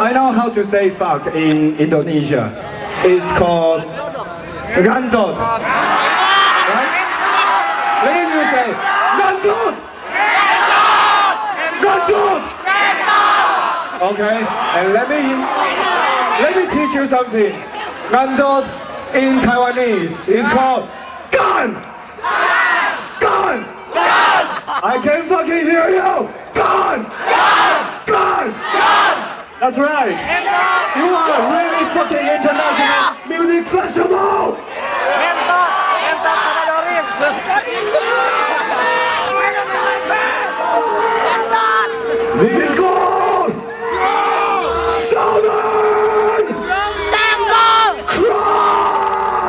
I know how to say fuck in Indonesia. It's called gantot. Right? What did you say? Gantot! Gantot! Okay, and let me teach you something. Gantot in Taiwanese is called gun! Gun! Gun! I can fucking hear you! Gun! Gun! Gun! That's right! You are a really fucking international music festival! This is called Southern Cross!